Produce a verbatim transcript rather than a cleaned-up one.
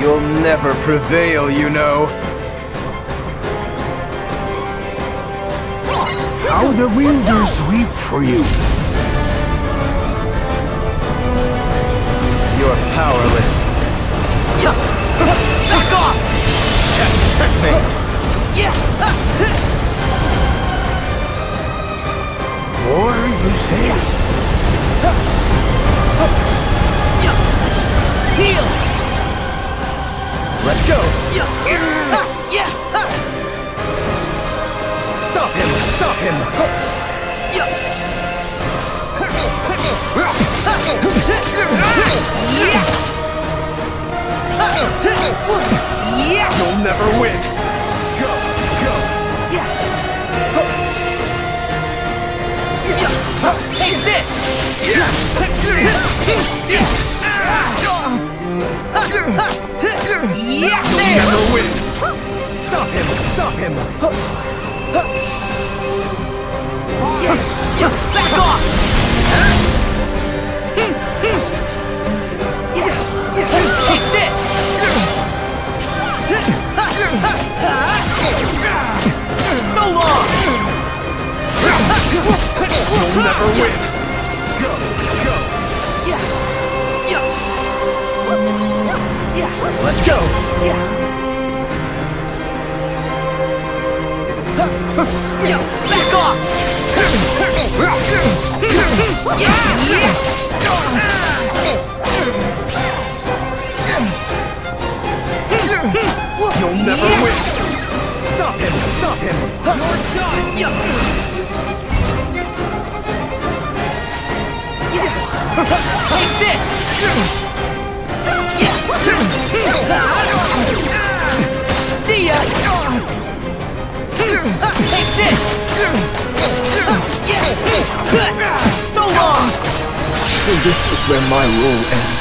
You'll never prevail, you know. How the winders weep for you. You're powerless. Yes. Back off! Checkmate! Yeah. More you say? Yes. Heal! Let's go! Stop him! Stop him! You'll never win! Go! Go! Take this! Yeah, you'll never win! Stop him! Stop him! Yes! Back off! Yes! Take this! So long! You'll never win! Go! Go! Yes! Yes! Yeah. Let's go! Yeah. Yeah. Back off! Yeah. Yeah. You'll never yeah. win! Stop him! Stop him! You're done! Yes! Take this! See ya! Take this! So long! So this is where my role ends.